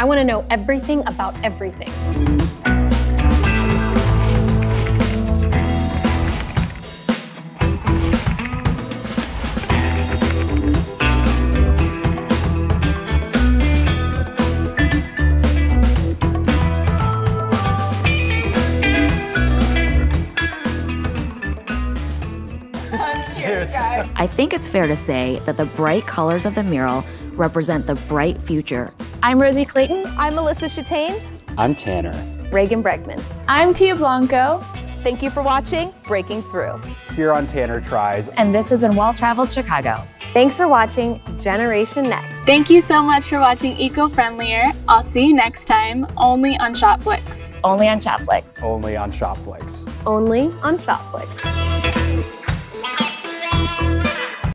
I want to know everything about everything. I think it's fair to say that the bright colors of the mural represent the bright future. I'm Rosie Clayton. I'm Melissa Chetain. I'm Tanner. Reagan Bregman. I'm Tia Blanco. Thank you for watching Breaking Through. Here on Tanner Tries. And this has been Well Traveled Chicago. Thanks for watching Generation Next. Thank you so much for watching Eco Friendlier. I'll see you next time, only on Shopflix. Only on Shopflix. Only on Shopflix. Only on Shopflix.